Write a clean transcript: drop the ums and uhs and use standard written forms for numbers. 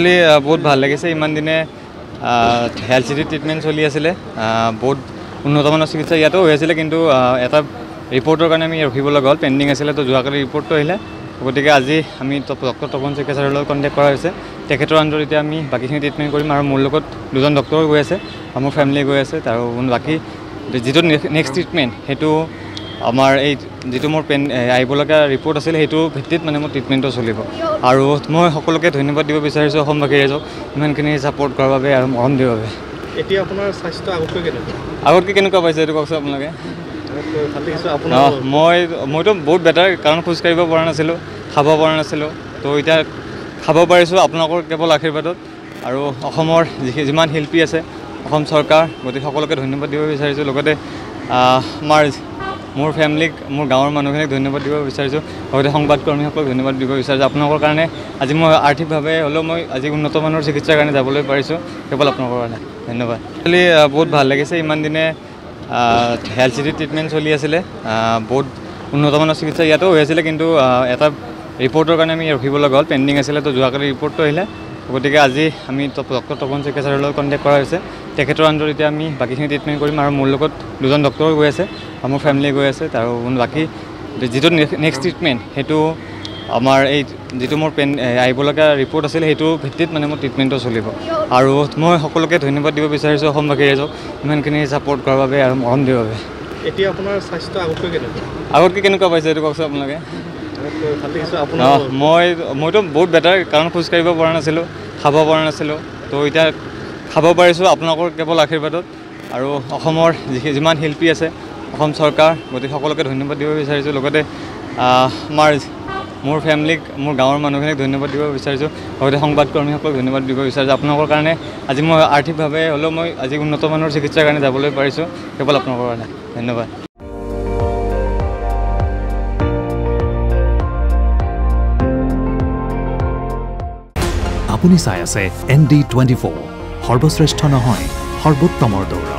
बहुत ভাল লাগিছে। ইমান দিনে হেলথ সিটি ট্ৰিটমেন্ট চলি আছিল, বহুত উন্নতমানৰ চিকিৎসা ইয়াতো হৈ আছিল, কিন্তু এটা ৰিপৰ্টৰ কাৰণে আমি ৰখিবলৈ গ'ল, পেন্ডিং আছিল। তো যোৱাকালি ৰিপৰ্টটো আহিলে, গতিকে আজি আমি ডক্টৰ তপন শইকীয়া ছাৰৰ লগত কণ্টেক্ট কৰা হৈছে। তেখেতৰ আণ্ডাৰত এতিয়া আমি বাকীখিনি ট্ৰিটমেণ্ট কৰিম আৰু মোৰ লগত দুজন ডক্টৰ গৈ আছে, মোৰ ফেমিলি গৈ আছে। আৰু বাকী যিটো নেক্সট ট্ৰিটমেণ্ট সেইটো আমার এই যেটো মোর আইবলগা রিপোর্ট আছিল সেইটো ভিত্তিত মানে মোর ট্রিটমেন্টও চলিব। আর মই সকলকে ধন্যবাদ দিব বিচাৰিছো অসমবাসী ৰাইজক ইমানখিনি সাপোৰ্ট কৰাৰ বাবে আৰু মৰম দিয়াৰ বাবে। এতিয়া আপোনাৰ স্বাস্থ্য আগতকৈ কেনেকুৱা পাইছে এইটো কওকচোন আপোনালোকে? মইতো বহুত বেটাৰ, কাৰণ খোজকাঢ়িব পৰা নাছিলোঁ, খাব পৰা নাছিলোঁ, তো এতিয়া খাব পাৰিছোঁ আপোনালোকৰ কেৱল আশীৰ্বাদত। আৰু অসমৰ যিমান শিল্পী আছে, অসম চৰকাৰ, গতিকে সকলকে ধন্যবাদ দিব বিচাৰিছোঁ। লগতে আমাৰ মোৰ ফেমিলিক, মোৰ গাঁৱৰ মানুহখিনিক ধন্যবাদ দিব বিচাৰিছোঁ, লগতে সংবাদকৰ্মীসকলক ধন্যবাদ দিব বিচাৰিছোঁ। আপোনালোকৰ কাৰণে আজি মই আৰ্থিকভাৱে হ'লেও মই আজি উন্নতমানৰ চিকিৎসাৰ কাৰণে যাবলৈ পাৰিছোঁ, কেৱল আপোনালোকৰ কাৰণে। ধন্যবাদ। খালি বহুত ভাল লাগিছে। ইমান দিনে হেলথ চিটি ট্ৰিটমেণ্ট চলি আছিলে, বহুত উন্নতমানৰ চিকিৎসা ইয়াতো হৈ আছিলে, কিন্তু এটা ৰিপৰ্টৰ কাৰণে আমি ৰখিবলৈ গ'ল, পেণ্ডিং আছিলে। তো যোৱাকালি ৰিপৰ্টটো আহিলে, গতিকে আজি আমি ডক্টৰ তপন শইকীয়া ছাৰৰ লগত কণ্টেক্ট কৰা হৈছে। তেখেতৰ আণ্ডাৰত এতিয়া আমি বাকীখিনি ট্ৰিটমেণ্ট কৰিম আৰু মোৰ লগত দুজন ডক্টৰ গৈ আছে, মোৰ ফেমিলি গৈ আছে। আৰু বাকী যিটো নেক্সট ট্ৰিটমেণ্ট সেইটো আমাৰ এই যিটো মোৰ আহিবলগা ৰিপৰ্ট আছিল সেইটো ভিত্তিত মানে মোৰ ট্ৰিটমেণ্টও চলিব। আৰু মই সকলোকে ধন্যবাদ দিব বিচাৰিছোঁ অসমবাসী ৰাইজক ইমানখিনি ছাপোৰ্ট কৰাৰ বাবে আৰু মৰম দিয়াৰ বাবে। এতিয়া আপোনাৰ স্বাস্থ্য আগতকৈ কেনেকুৱা পাইছে এইটো কওকচোন আপোনালোকে? মইতো বহুত বেটাৰ, কাৰণ খোজকাঢ়িব পৰা নাছিলোঁ, খাব পৰা নাছিলোঁ, তো এতিয়া খাব পাৰিছোঁ আপোনালোকৰ কেৱল আশীৰ্বাদত। আৰু অসমৰ যিমান শিল্পী আছে, অসম চৰকাৰ, গতিকে সকলোকে ধন্যবাদ দিব বিচাৰিছোঁ। লগতে মোৰ ফেমিলিক, মোৰ গাঁৱৰ মানুহখিনিক ধন্যবাদ দিব বিচাৰিছোঁ, লগতে সংবাদকৰ্মীসকলক ধন্যবাদ দিব বিচাৰিছোঁ। আপোনালোকৰ কাৰণে আজি মই আৰ্থিকভাৱে হ'লেও মই আজি উন্নতমানৰ চিকিৎসাৰ কাৰণে যাবলৈ পাৰিছোঁ, কেৱল আপোনালোকৰ কাৰণে। ধন্যবাদ। আপুনি চাই আছে ND24, সৰ্বশ্ৰেষ্ঠ নহয় সৰ্বোত্তমৰ দৌৰ।